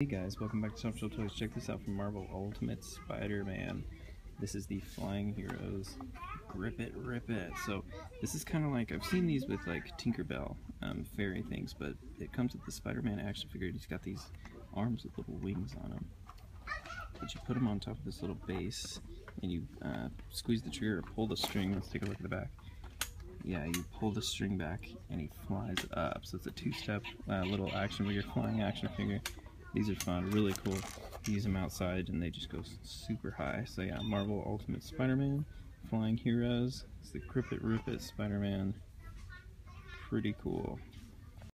Hey guys, welcome back to Top Shelf Toys. Check this out from Marvel Ultimate Spider-Man. This is the Flying Heroes Grip It Rip It. So this is kind of like, I've seen these with like Tinker Bell fairy things, but it comes with the Spider-Man action figure. He's got these arms with little wings on him. But you put them on top of this little base and you squeeze the trigger or pull the string. Let's take a look at the back. Yeah, you pull the string back and he flies up. So it's a two-step little action figure, flying action figure. These are fun, really cool. You use them outside and they just go super high. So yeah, Marvel Ultimate Spider-Man, Flying Heroes, it's the Grip It Rip It Spider-Man. Pretty cool.